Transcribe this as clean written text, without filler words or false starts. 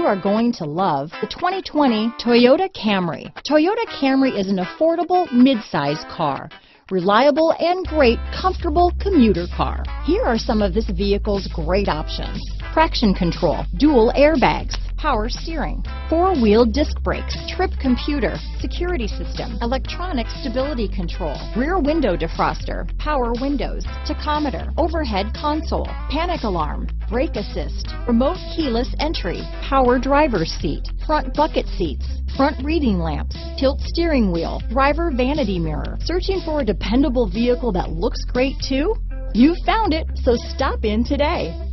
you are going to love the 2020 Toyota Camry. Toyota Camry is an affordable midsize car, reliable and great comfortable commuter car. Here are some of this vehicle's great options: traction control, dual airbags, power steering, four-wheel disc brakes, trip computer, security system, electronic stability control, rear window defroster, power windows, tachometer, overhead console, panic alarm, brake assist, remote keyless entry, power driver's seat, front bucket seats, front reading lamps, tilt steering wheel, driver vanity mirror. Searching for a dependable vehicle that looks great too? You found it, so stop in today.